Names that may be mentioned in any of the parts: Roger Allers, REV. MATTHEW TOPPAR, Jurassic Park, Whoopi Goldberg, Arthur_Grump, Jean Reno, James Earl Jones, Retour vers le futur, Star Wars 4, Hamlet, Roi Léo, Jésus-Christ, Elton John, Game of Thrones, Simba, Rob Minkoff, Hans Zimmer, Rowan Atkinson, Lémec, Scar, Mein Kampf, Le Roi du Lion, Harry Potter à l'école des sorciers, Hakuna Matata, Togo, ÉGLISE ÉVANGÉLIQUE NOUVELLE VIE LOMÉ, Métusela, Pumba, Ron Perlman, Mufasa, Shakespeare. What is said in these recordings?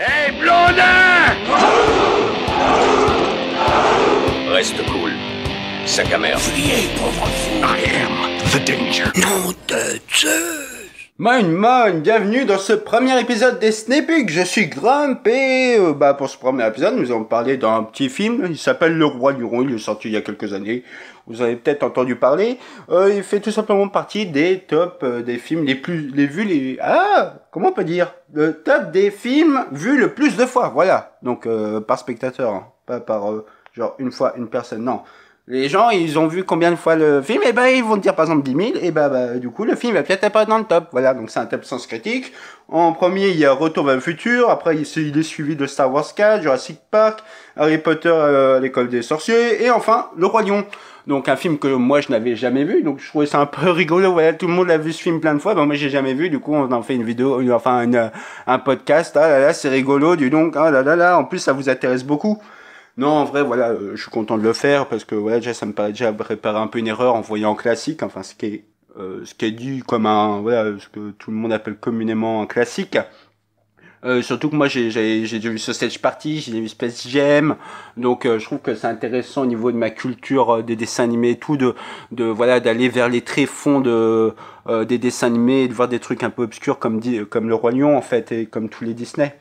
Hey, blondin! Reste cool. Sac à merde. Fuyez, pauvre fou. I am the danger. Nom de Dieu! Moin, bienvenue dans ce premier épisode des CNEPUC. Je suis Grump et pour ce premier épisode, nous allons parler d'un petit film. Il s'appelle Le Roi du Lion. Il est sorti il y a quelques années. Vous avez peut-être entendu parler. Il fait tout simplement partie des tops des films les plus le top des films vus le plus de fois. Voilà. Donc par spectateur, hein. Pas par genre une fois une personne. Non. Les gens, ils ont vu combien de fois le film, et ils vont dire par exemple 10 000, et du coup, le film va peut-être pas dans le top. Voilà, donc c'est un top sans critique. En premier, il y a Retour vers le futur, après il est suivi de Star Wars 4, Jurassic Park, Harry Potter à l'école des sorciers, et enfin, Le Roi Lion. Donc un film que moi, je n'avais jamais vu, donc je trouvais ça un peu rigolo. Voilà, tout le monde a vu ce film plein de fois, moi, j'ai jamais vu, du coup, on en fait une vidéo, enfin, un podcast. Ah là là, c'est rigolo, dis donc, ah là là là, en plus, ça vous intéresse beaucoup. Non, en vrai, voilà, je suis content de le faire parce que voilà, déjà ça me paraît déjà réparer un peu une erreur en voyant en classique, enfin ce qui est dit comme un voilà, ce que tout le monde appelle communément un classique. Surtout que moi j'ai déjà vu Sausage Party, j'ai vu Space Jam, donc je trouve que c'est intéressant au niveau de ma culture des dessins animés et tout de voilà d'aller vers les tréfonds de des dessins animés et de voir des trucs un peu obscurs comme Le Roi Lion en fait et comme tous les Disney.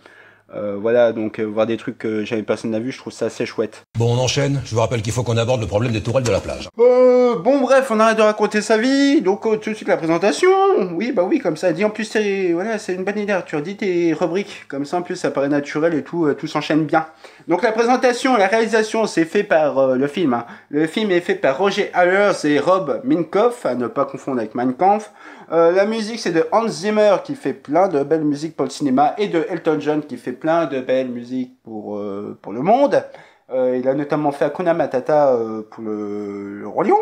Voilà, donc voir des trucs que j'avais personne n'a vu, je trouve ça assez chouette. Bon, on enchaîne, je vous rappelle qu'il faut qu'on aborde le problème des tourelles de la plage. Bon bref, on arrête de raconter sa vie, donc tout de suite la présentation, oui bah oui, comme ça, dit en plus c'est voilà, une bonne idée, tu redis tes rubriques, comme ça en plus ça paraît naturel et tout, tout s'enchaîne bien. Donc la présentation, la réalisation, c'est fait par le film, hein. Le film est fait par Roger Allers et Rob Minkoff, à ne pas confondre avec Mein Kampf. La musique c'est de Hans Zimmer qui fait plein de belles musiques pour le cinéma et de Elton John qui fait plein de belles musiques pour le monde. Il a notamment fait Hakuna Matata pour le Roi Lion.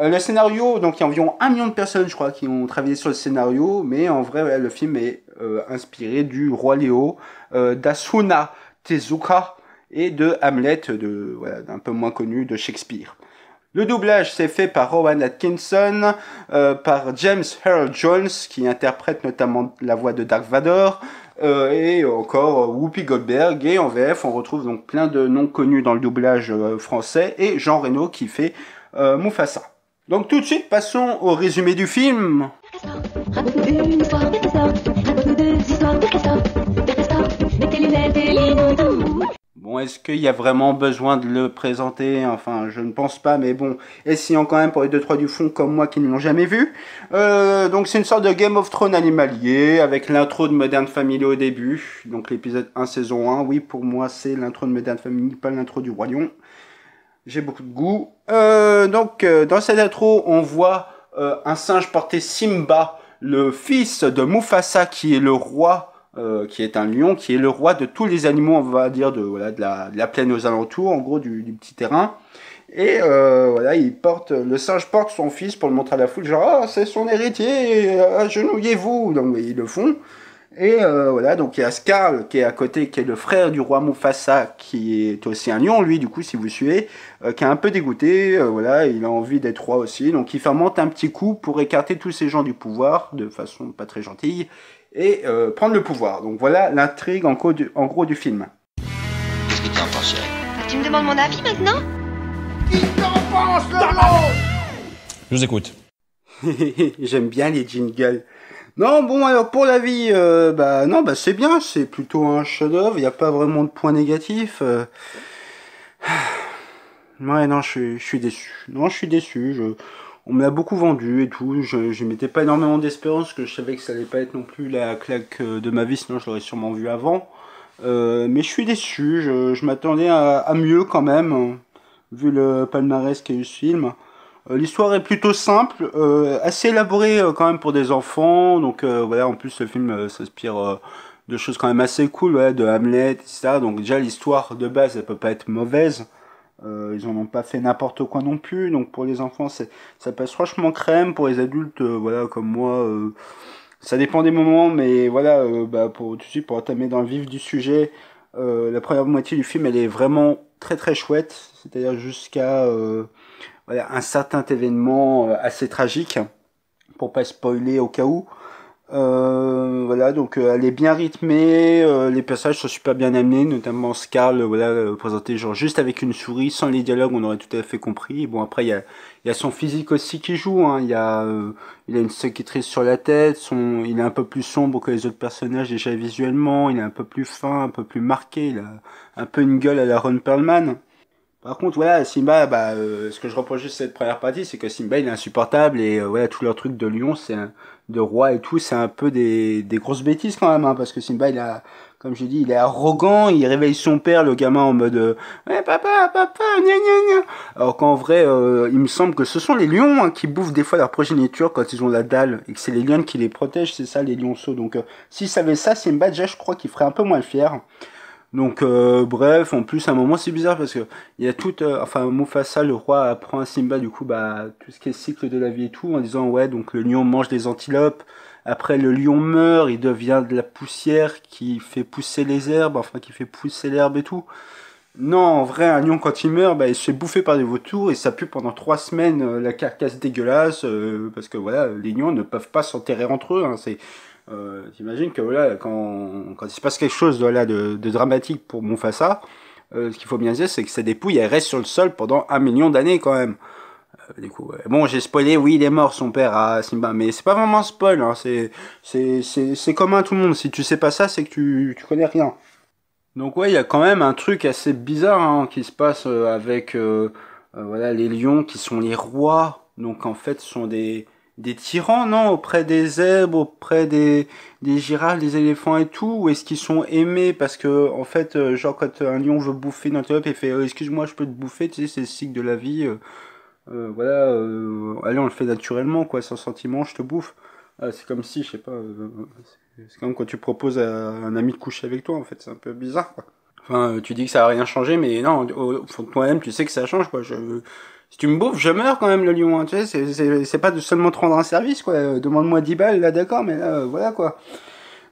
Le scénario, donc il y a environ 1 million de personnes je crois qui ont travaillé sur le scénario, mais en vrai ouais, le film est inspiré du Roi Léo, d'Asuna Tezuka et de Hamlet, voilà, d'un peu moins connu, de Shakespeare. Le doublage, c'est fait par Rowan Atkinson, par James Earl Jones, qui interprète notamment la voix de Darth Vader, et encore Whoopi Goldberg. Et en VF, on retrouve donc plein de noms connus dans le doublage français, et Jean Reno qui fait Mufasa. Donc tout de suite, passons au résumé du film. Bon, est-ce qu'il y a vraiment besoin de le présenter? Enfin, je ne pense pas, mais bon, essayons quand même pour les 2-3 du fond comme moi qui ne l'ont jamais vu. Donc c'est une sorte de Game of Thrones animalier, avec l'intro de Modern Family au début. Donc l'épisode 1, saison 1, oui, pour moi c'est l'intro de Modern Family, pas l'intro du Roi Lion. J'ai beaucoup de goût. Donc dans cette intro, on voit un singe porter Simba, le fils de Mufasa, qui est le roi... qui est un lion, qui est le roi de tous les animaux, on va dire, voilà, de la plaine aux alentours, en gros, du petit terrain. Et voilà, le singe porte son fils pour le montrer à la foule, genre, ah, c'est son héritier, agenouillez-vous. Donc, ils le font. Et voilà, donc il y a Scar, qui est à côté, qui est le frère du roi Mufasa, qui est aussi un lion, lui, du coup, si vous suivez, qui est un peu dégoûté, voilà, il a envie d'être roi aussi. Donc, il fermente un petit coup pour écarter tous ces gens du pouvoir, de façon pas très gentille, et prendre le pouvoir. Donc voilà l'intrigue en gros du film. Qu'est-ce que tu en penses, chérie? Tu me demandes mon avis maintenant? Qui t'en pense, Lolo? Je vous écoute. J'aime bien les jingles. Non, bon, alors pour l'avis, non, c'est bien, c'est plutôt un chef-d'œuvre, il n'y a pas vraiment de point négatif. Ouais, non, je suis déçu. Non, je suis déçu, on me l'a beaucoup vendu et tout, je mettais pas énormément d'espérance, parce que je savais que ça allait pas être non plus la claque de ma vie, sinon je l'aurais sûrement vu avant. Mais je suis déçu, je m'attendais à mieux quand même, vu le palmarès qu'a eu ce film. L'histoire est plutôt simple, assez élaborée quand même pour des enfants, donc voilà, en plus le film s'inspire de choses quand même assez cool, ouais, de Hamlet, etc. Donc déjà l'histoire de base, elle peut pas être mauvaise. Ils en ont pas fait n'importe quoi non plus, donc pour les enfants ça passe franchement crème, pour les adultes voilà comme moi ça dépend des moments, mais voilà pour entamer dans le vif du sujet, la première moitié du film elle est vraiment très très chouette, c'est-à-dire jusqu'à voilà un certain événement assez tragique, pour pas spoiler au cas où. Voilà, donc elle est bien rythmée, les personnages sont super bien amenés, notamment Scar, voilà, présenté genre juste avec une souris, sans les dialogues, on aurait tout à fait compris. Et bon, après, il y a son physique aussi qui joue, hein. Il a une cicatrice sur la tête, il est un peu plus sombre que les autres personnages déjà visuellement, il est un peu plus fin, un peu plus marqué, il a un peu une gueule à la Ron Perlman. Par contre, voilà, Simba, ce que je reproche juste cette première partie, c'est que Simba, il est insupportable, et voilà, tout leur truc de lion, de roi et tout, c'est un peu des grosses bêtises quand même, hein, parce que Simba, comme je dis, il est arrogant, il réveille son père, le gamin, en mode ouais, papa, papa, gna gna gna. Alors qu'en vrai, il me semble que ce sont les lions, hein, qui bouffent des fois leur progéniture quand ils ont la dalle, et que c'est les lions qui les protègent, c'est ça, les lionceaux. Donc, s'ils savaient ça, Simba, déjà, je crois qu'il ferait un peu moins le fier. Donc bref, en plus à un moment c'est bizarre parce que il y a tout, enfin Mufasa le roi apprend à Simba du coup tout ce qui est cycle de la vie et tout en disant ouais donc le lion mange des antilopes, après le lion meurt, il devient de la poussière qui fait pousser les herbes, enfin qui fait pousser l'herbe et tout. Non, en vrai un lion quand il meurt il se fait bouffer par des vautours et ça pue pendant 3 semaines la carcasse dégueulasse parce que voilà les lions ne peuvent pas s'enterrer entre eux, hein, c'est... T'imagines que voilà, quand il se passe quelque chose voilà, de dramatique pour Mufasa, ce qu'il faut bien dire c'est que sa dépouille elle reste sur le sol pendant 1 million d'années quand même. Du coup, bon j'ai spoilé, oui il est mort son père à Simba, mais c'est pas vraiment un spoil, hein, c'est commun à tout le monde, si tu sais pas ça c'est que tu connais rien. Donc ouais il y a quand même un truc assez bizarre hein, qui se passe avec voilà, les lions qui sont les rois, donc en fait ce sont des tyrans, non, auprès des zèbres, auprès des girafes, des éléphants et tout, ou est-ce qu'ils sont aimés parce que, en fait, genre, quand un lion veut bouffer une antilope, il fait excuse-moi, je peux te bouffer, tu sais, c'est le cycle de la vie, voilà, allez, on le fait naturellement, quoi, sans sentiment, je te bouffe. Ah, c'est comme si, je sais pas, c'est comme quand tu proposes à un ami de coucher avec toi, en fait, c'est un peu bizarre, quoi. Enfin, tu dis que ça a rien changé, mais non, toi-même, tu sais que ça change, quoi, si tu me bouffes, je meurs quand même, le lion, hein, tu sais, c'est pas de seulement te rendre un service, quoi, demande-moi 10 balles, là, d'accord, mais là, voilà, quoi.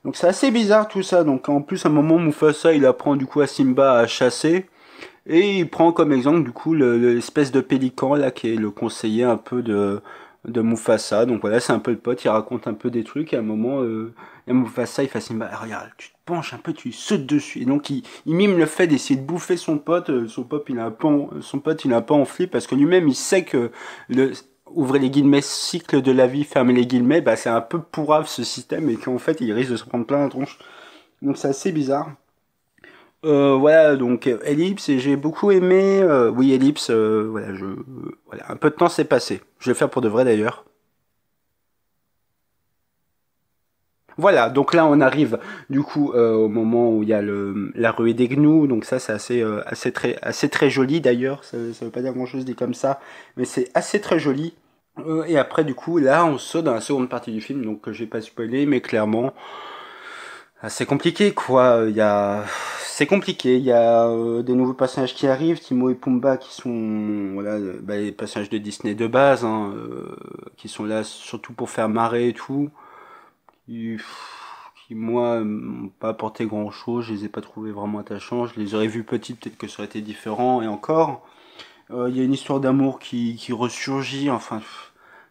Donc c'est assez bizarre, tout ça, donc en plus, à un moment, Mufasa, il apprend, du coup, à Simba à chasser, et il prend comme exemple, du coup, l'espèce de pélican, là, qui est le conseiller un peu de Mufasa, donc voilà, c'est un peu le pote, il raconte un peu des trucs, et à un moment, Mufasa, il fait à Simba, ah, regarde, tu te penches un peu, tu sautes dessus, et donc il mime le fait d'essayer de bouffer son pote, il a un peu enflé, parce que lui-même, il sait que ouvrez les guillemets, cycle de la vie, fermez les guillemets, c'est un peu pourrave ce système, et qu'en fait, il risque de se prendre plein la tronche, donc c'est assez bizarre. Voilà donc Ellipse et j'ai beaucoup aimé oui Ellipse voilà voilà un peu de temps s'est passé, je vais le faire pour de vrai d'ailleurs. Voilà, donc là on arrive du coup au moment où il y a la ruée des gnous, donc ça c'est assez très joli d'ailleurs, ça veut pas dire grand chose dit comme ça, mais c'est assez très joli. Et après du coup là on saute dans la seconde partie du film, donc j'ai pas spoilé mais clairement c'est compliqué quoi, c'est compliqué, il y a des nouveaux personnages qui arrivent, Timo et Pumba qui sont voilà, les personnages de Disney de base, hein, qui sont là surtout pour faire marrer et tout, qui moi m'ont pas apporté grand chose, je les ai pas trouvés vraiment attachants, je les aurais vus petits, peut-être que ça aurait été différent, et encore, il y a une histoire d'amour qui ressurgit, enfin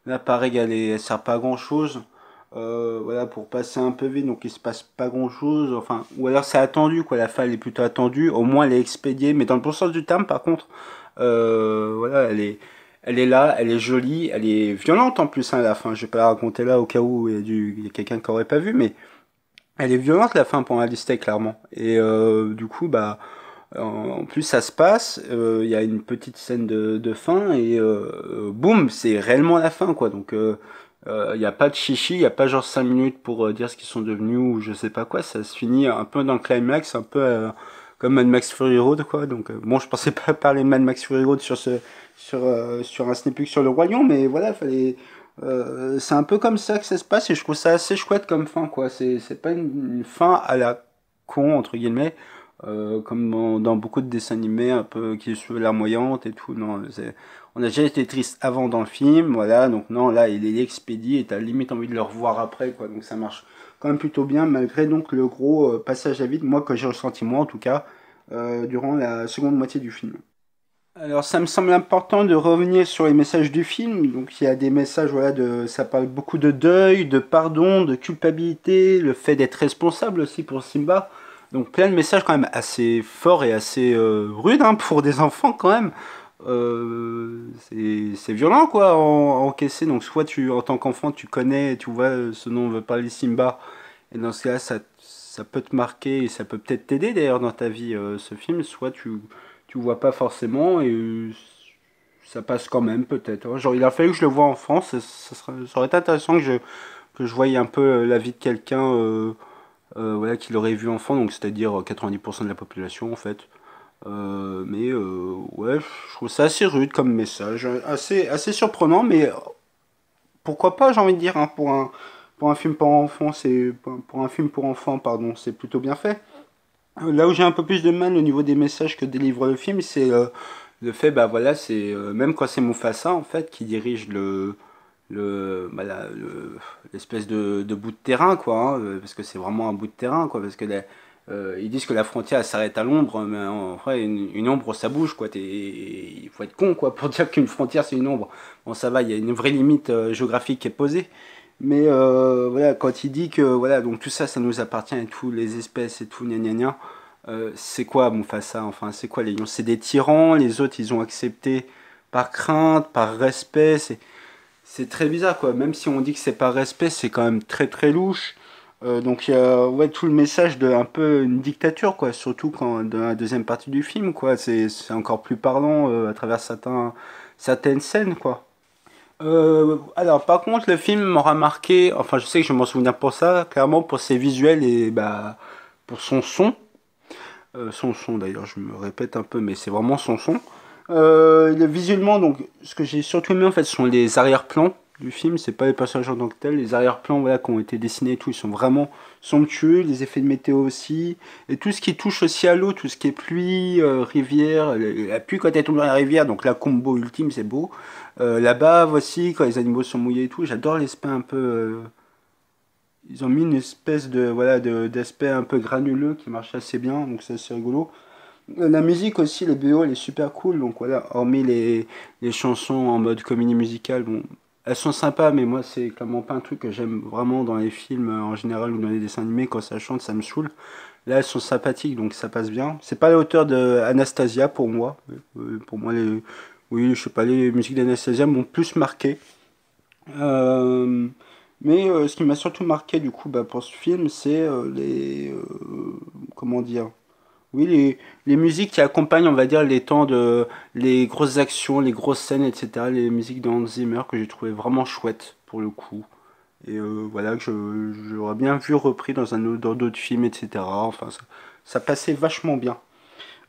là pareil elle sert pas à grand chose. Voilà pour passer un peu vite, donc il se passe pas grand chose, enfin ou alors c'est attendu quoi, la fin elle est plutôt attendue, au moins elle est expédiée, mais dans le bon sens du terme par contre, voilà elle est là, elle est jolie, elle est violente en plus hein, à la fin, je vais pas la raconter là au cas où il y a quelqu'un qui aurait pas vu, mais elle est violente la fin pour un listé clairement, et du coup en plus ça se passe, il y a une petite scène de fin et boum c'est réellement la fin quoi, donc y a pas de chichi, y a pas genre 5 minutes pour dire ce qu'ils sont devenus ou je sais pas quoi, ça se finit un peu dans le climax, un peu comme Mad Max Fury Road quoi, donc bon je pensais pas parler de Mad Max Fury Road sur un CNEPUC sur le Roi Lion, mais voilà fallait c'est un peu comme ça que ça se passe et je trouve ça assez chouette comme fin quoi, c'est pas une fin à la con entre guillemets comme dans beaucoup de dessins animés un peu qui suivent larmoyante et tout, non on a déjà été triste avant dans le film, voilà, donc non là il est expédié et t'as limite envie de le revoir après quoi, donc ça marche quand même plutôt bien malgré donc le gros passage à vide moi que j'ai ressenti moi en tout cas durant la seconde moitié du film. Alors ça me semble important de revenir sur les messages du film. Donc il y a des messages, voilà, ça parle beaucoup de deuil, de pardon, de culpabilité, le fait d'être responsable aussi pour Simba. Donc plein de messages quand même assez forts et assez rudes hein, pour des enfants quand même. C'est violent quoi à encaisser. Donc soit tu, en tant qu'enfant, tu connais, tu vois ce dont on veut parler Simba. Et dans ce cas-là, ça peut te marquer et ça peut peut-être t'aider d'ailleurs dans ta vie ce film. Soit tu vois pas forcément et ça passe quand même peut-être. Genre il a fallu que je le voie en France, ça aurait été intéressant que je voyais un peu la vie de quelqu'un voilà, qui l'aurait vu enfant, donc c'est-à-dire 90% de la population en fait. Ouais, je trouve ça assez rude comme message, assez surprenant, mais pourquoi pas j'ai envie de dire, hein, pour un film pour enfants, pardon, c'est plutôt bien fait. Là où j'ai un peu plus de mal au niveau des messages que délivre le film, c'est le fait, bah voilà, c'est même quand c'est Mufasa en fait qui dirige l'espèce de bout de terrain quoi, hein, parce que c'est vraiment un bout de terrain quoi, parce que ils disent que la frontière s'arrête à l'ombre, mais en vrai une ombre ça bouge quoi, il faut être con quoi pour dire qu'une frontière c'est une ombre. Bon ça va, il y a une vraie limite géographique qui est posée. Mais voilà, quand il dit que voilà, donc tout ça, ça nous appartient et tout, les espèces et tout, gna gna gna, c'est quoi Mufasa? Enfin, c'est quoi les lions? C'est des tyrans, les autres ils ont accepté par crainte, par respect, c'est très bizarre quoi, même si on dit que c'est par respect, c'est quand même très très louche. Donc il y a ouais, tout le message de un peu une dictature quoi, surtout quand dans la deuxième partie du film quoi, c'est encore plus parlant à travers certaines scènes quoi. Alors par contre le film m'aura marqué, enfin je sais que je m'en souviens pour ça, clairement pour ses visuels et bah, pour son son. Son son d'ailleurs, je me répète un peu mais c'est vraiment son son. Visuellement donc, ce que j'ai surtout aimé en fait ce sont les arrière-plans du film, c'est pas les personnages en tant que tels, les arrière-plans voilà, qui ont été dessinés et tout, ils sont vraiment somptueux, les effets de météo aussi, et tout ce qui touche aussi à l'eau, tout ce qui est pluie, rivière, la pluie quand elle tombe dans la rivière, donc la combo ultime c'est beau, la bave aussi, quand les animaux sont mouillés et tout, j'adore l'aspect un peu, ils ont mis une espèce de voilà d'aspect un peu granuleux qui marche assez bien, donc c'est assez rigolo. La musique aussi, le BO elle est super cool, donc voilà, hormis les chansons en mode comédie musicale, bon, elles sont sympas, mais moi, c'est clairement pas un truc que j'aime vraiment dans les films en général ou dans les dessins animés. Quand ça chante, ça me saoule. Là, elles sont sympathiques, donc ça passe bien. C'est pas à la hauteur d'Anastasia pour moi. Pour moi, oui, je sais pas, les musiques d'Anastasia m'ont plus marqué. Mais ce qui m'a surtout marqué, du coup, bah, pour ce film, c'est comment dire ? Oui, les musiques qui accompagnent, on va dire, les temps de... les grosses actions, les grosses scènes, etc. Les musiques de Hans Zimmer que j'ai trouvé vraiment chouettes, pour le coup. Et voilà, que j'aurais bien vu repris dans d'autres films, etc. Enfin, ça passait vachement bien.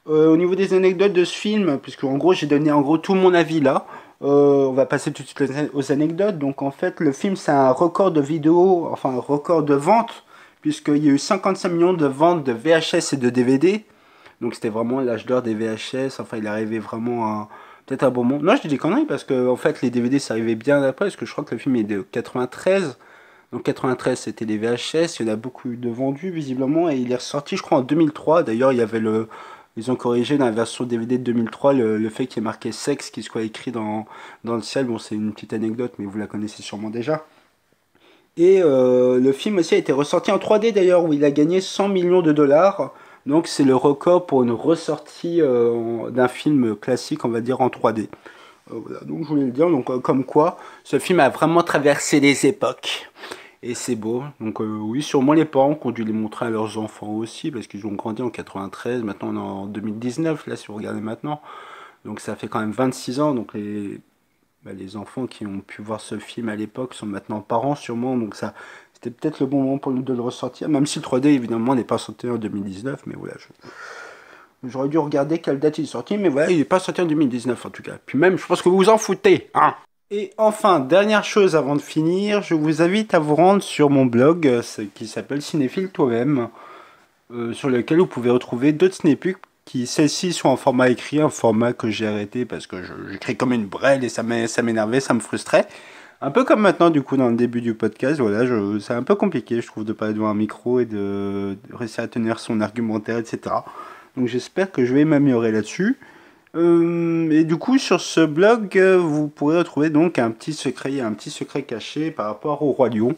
Au niveau des anecdotes de ce film, puisque en gros, j'ai donné en gros tout mon avis là. On va passer tout de suite aux anecdotes. Donc en fait, le film, c'est un record de vidéos, enfin un record de ventes, puisqu'il y a eu 55 millions de ventes de VHS et de DVD. Donc c'était vraiment l'âge d'or des VHS, enfin il arrivait vraiment à peut-être un bon moment. Non je dis des conneries parce que en fait les DVD ça arrivait bien après, parce que je crois que le film est de 93. Donc 93 c'était les VHS, il y en a beaucoup de vendus visiblement et il est ressorti je crois en 2003. D'ailleurs il y avait ils ont corrigé dans la version DVD de 2003 le fait qu'il y ait marqué sexe qui soit écrit dans le ciel. Bon c'est une petite anecdote mais vous la connaissez sûrement déjà. Et le film aussi a été ressorti en 3D d'ailleurs où il a gagné 100 millions $. Donc c'est le record pour une ressortie d'un film classique, on va dire, en 3D. Voilà, donc je voulais le dire, donc comme quoi, ce film a vraiment traversé les époques. Et c'est beau. Donc oui, sûrement les parents qui ont dû les montrer à leurs enfants aussi, parce qu'ils ont grandi en 93, maintenant on est en 2019, là si vous regardez maintenant. Donc ça fait quand même 26 ans, donc les enfants qui ont pu voir ce film à l'époque sont maintenant parents sûrement, donc ça... C'était peut-être le bon moment pour nous de le ressortir, même si le 3D évidemment n'est pas sorti en 2019, mais voilà, j'aurais dû regarder quelle date il est sorti, mais voilà, il n'est pas sorti en 2019 en tout cas. Puis même, je pense que vous vous en foutez, hein. Et enfin, dernière chose avant de finir, je vous invite à vous rendre sur mon blog, qui s'appelle Cinéphile Toi-même, sur lequel vous pouvez retrouver d'autres CNEPUC, qui celles-ci sont en format écrit, un format que j'ai arrêté parce que j'écris comme une brêle et ça m'énervait, ça me frustrait. Un peu comme maintenant, du coup, dans le début du podcast, voilà, c'est un peu compliqué, je trouve, de parler devant un micro et de réussir à tenir son argumentaire, etc. Donc j'espère que je vais m'améliorer là-dessus. Et du coup, sur ce blog, vous pourrez retrouver donc un petit secret caché par rapport au Roi Lion.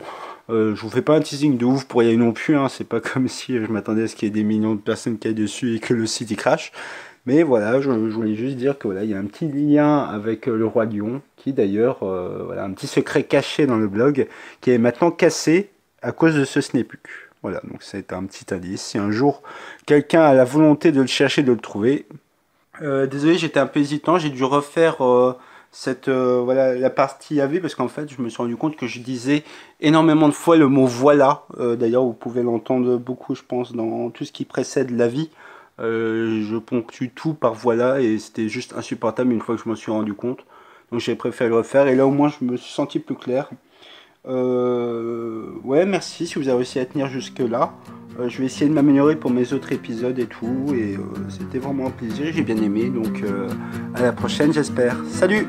Je vous fais pas un teasing de ouf pour y aller non plus, hein. C'est pas comme si je m'attendais à ce qu'il y ait des millions de personnes qui aillent dessus et que le site y crache. Mais voilà, je voulais juste dire que voilà, il y a un petit lien avec le Roi Lion, qui d'ailleurs, voilà, un petit secret caché dans le blog, qui est maintenant cassé à cause de ce CNEPUC. Voilà, donc c'est un petit indice. Si un jour quelqu'un a la volonté de le chercher, de le trouver. Désolé, j'étais un peu hésitant, j'ai dû refaire voilà, la partie AV parce qu'en fait je me suis rendu compte que je disais énormément de fois le mot voilà. D'ailleurs vous pouvez l'entendre beaucoup, je pense, dans tout ce qui précède l'avis. Je ponctue tout par voilà et c'était juste insupportable une fois que je m'en suis rendu compte. Donc j'ai préféré le refaire et là au moins je me suis senti plus clair. Ouais, merci si vous avez réussi à tenir jusque là. Je vais essayer de m'améliorer pour mes autres épisodes et tout, et c'était vraiment un plaisir, j'ai bien aimé, donc à la prochaine j'espère. Salut!